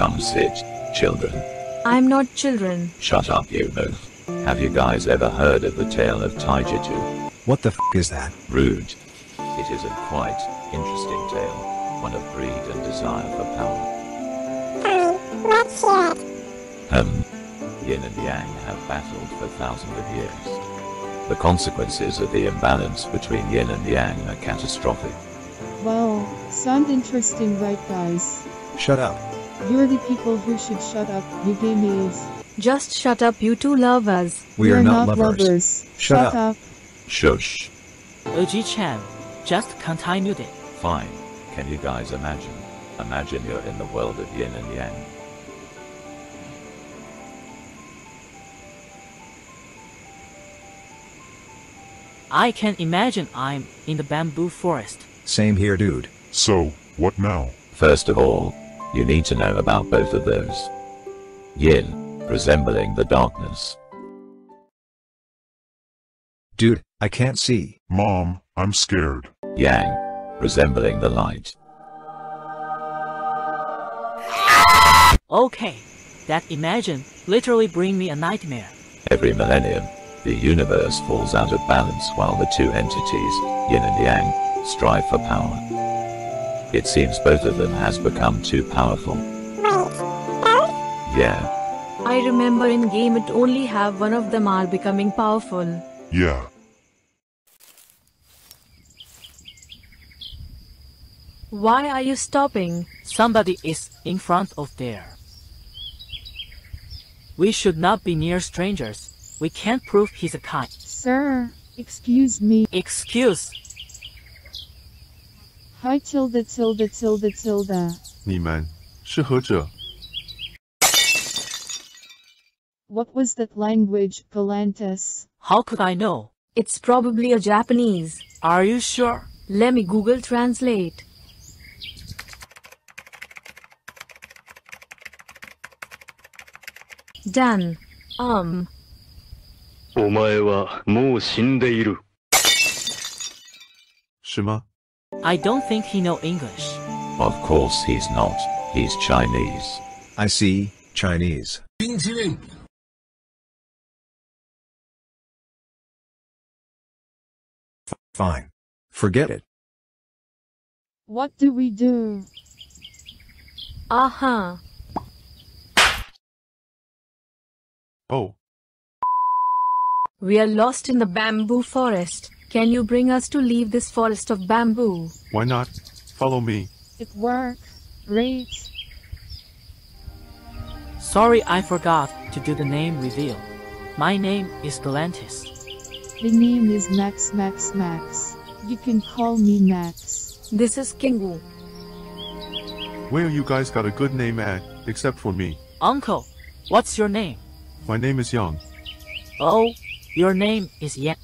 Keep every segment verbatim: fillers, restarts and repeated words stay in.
Come sit, children. I'm not children. Shut up, you both. Have you guys ever heard of the tale of Taijitu? What the f is that? Rude. It is a quite interesting tale, one of greed and desire for power. Oh, what's that? Um, Yin and Yang have battled for thousands of years. The consequences of the imbalance between Yin and Yang are catastrophic. Wow, sound interesting, right guys? Shut up. You're the people who should shut up, you game is. Just shut up, you two lovers. We are not, not lovers. lovers. Shut, shut up. up. Shush. Oji-chan, just continue it. Fine. Can you guys imagine? Imagine you're in the world of Yin and Yang. I can imagine I'm in the bamboo forest. Same here, dude. So, what now? First of all, you need to know about both of those. Yin, resembling the darkness. Dude, I can't see. Mom, I'm scared. Yang, resembling the light. Okay, that imagine literally bring me a nightmare. Every millennium, the universe falls out of balance while the two entities, Yin and Yang, strive for power. It seems both of them has become too powerful. Yeah. I remember in game it only have one of them are becoming powerful. Yeah. Why are you stopping? Somebody is in front of there. We should not be near strangers. We can't prove he's a kind. Sir, excuse me. Excuse. Hi tilde tilde tilde tilde. 你们是何者? What was that language, Galantis? How could I know? It's probably a Japanese. Are you sure? Let me Google Translate. Done. Um. お前はもう死んでいる。是吗? I don't think he knows English. Of course he's not. He's Chinese. I see. Chinese. 冰淇淋. Fine. Forget it. What do we do? Uh-huh. Oh. We are lost in the bamboo forest. Can you bring us to leave this forest of bamboo? Why not? Follow me. It worked. Great. Sorry, I forgot to do the name reveal. My name is Galantis. The name is Max Max Max. You can call me Max. This is Kingu. Where you guys got a good name at, except for me. Uncle, what's your name? My name is Yang. Oh, your name is Yang.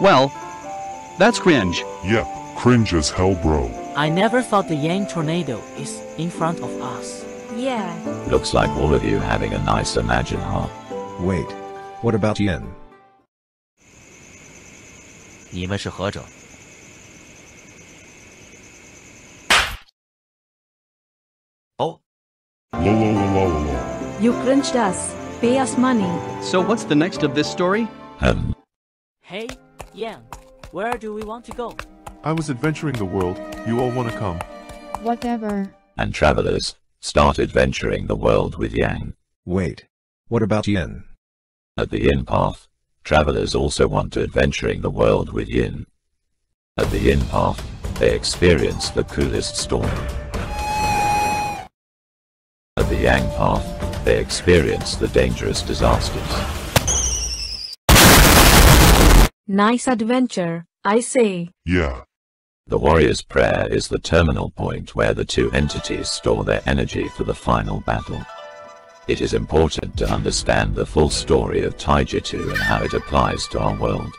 Well, that's cringe. Yep, cringe as hell, bro. I never thought the Yang tornado is in front of us. Yeah. Looks like all of you having a nice imagine, huh? Wait, what about Yin? 你们是何者? Oh. You cringed us. Pay us money. So what's the next of this story? Um. Hey, Yang, where do we want to go? I was adventuring the world. You all want to come? Whatever. And travelers. Start adventuring the world with Yang. Wait, what about Yin? At the Yin path, travelers also want to adventuring the world with Yin. At the Yin path, they experience the coolest storm. At the Yang path, they experience the dangerous disasters. Nice adventure, I say. Yeah. The warrior's prayer is the terminal point where the two entities store their energy for the final battle. It is important to understand the full story of Taijitu and how it applies to our world.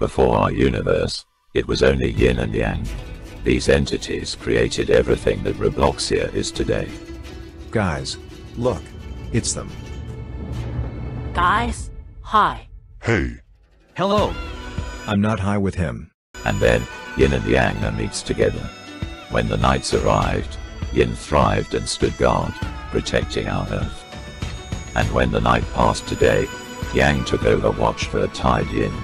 Before our universe, it was only Yin and Yang. These entities created everything that Robloxia is today. Guys, look, it's them. Guys, hi. Hey. Hello. I'm not high with him. and then, Yin and Yang are meets together. When the knights arrived, Yin thrived and stood guard, protecting our earth. And when the night passed today, Yang took over watch for a tide Yin.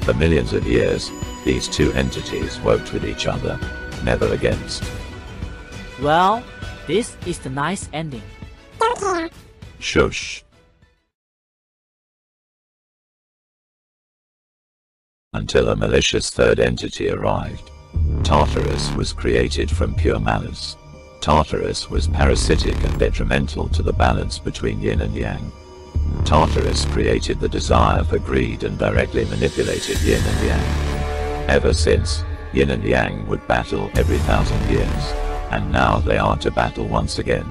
For millions of years, these two entities worked with each other, never against. Well, this is the nice ending. Shush. Until a malicious third entity arrived. Tartarus was created from pure malice. Tartarus was parasitic and detrimental to the balance between Yin and Yang. Tartarus created the desire for greed and directly manipulated Yin and Yang. Ever since, Yin and Yang would battle every thousand years, and now they are to battle once again.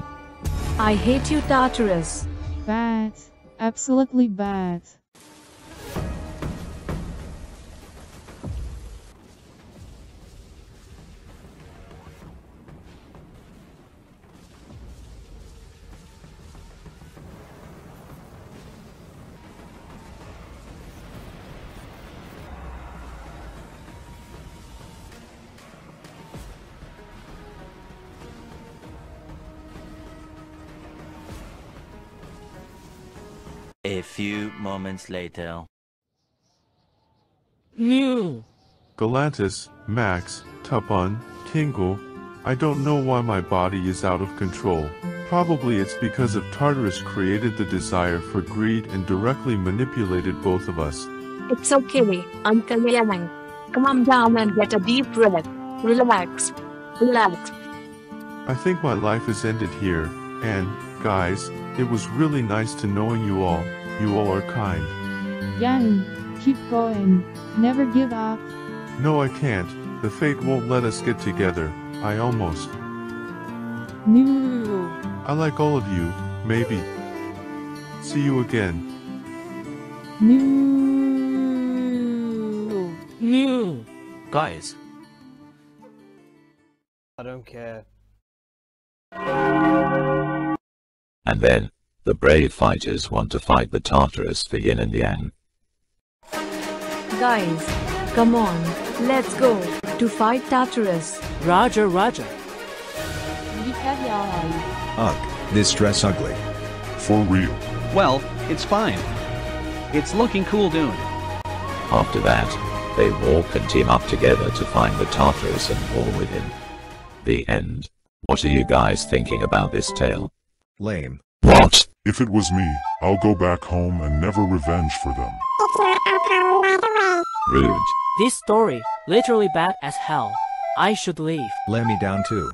I hate you, Tartarus. Bad. Absolutely bad. A few moments later. New Galantis, Max, Tupon, Kingu. I don't know why my body is out of control. Probably it's because of Tartarus created the desire for greed and directly manipulated both of us. It's okay, Uncle Yang. Calm down and get a deep breath. Relax. Relax. I think my life is ended here, and, guys, it was really nice to knowing you all. You all are kind. Yang, keep going. Never give up. No, I can't. The fate won't let us get together. I almost. No. I like all of you, maybe. See you again. No. No. Guys. I don't care. And then, the brave fighters want to fight the Tartarus for Yin and Yang. Guys, come on, let's go to fight Tartarus. Roger, roger. Ugh, this dress ugly. For real. Well, it's fine. It's looking cool, dude. After that, they walk and team up together to find the Tartarus and war with him. The end. What are you guys thinking about this tale? Lame. What? If it was me, I'll go back home and never revenge for them. Rude. This story, literally bad as hell. I should leave. Let me down too.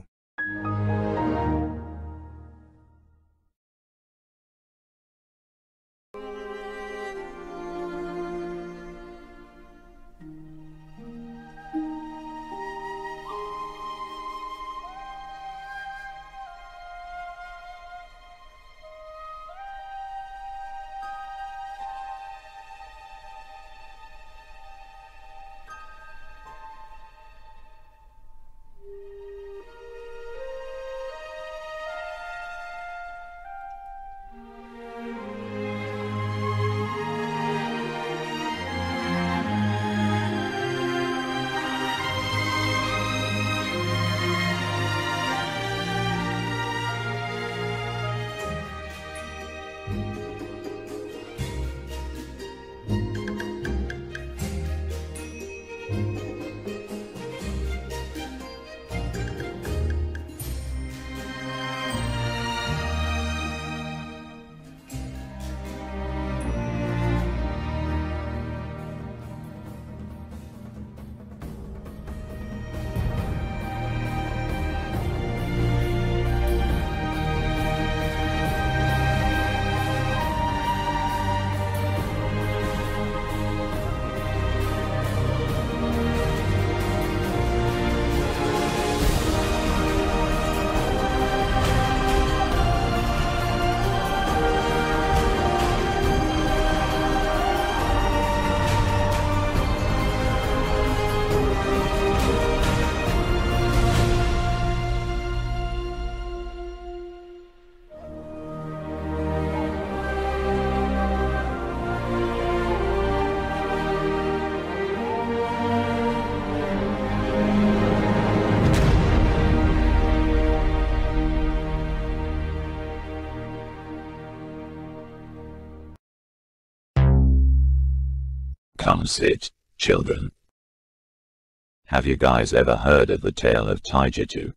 Come sit, children. Have you guys ever heard of the tale of Taijitu?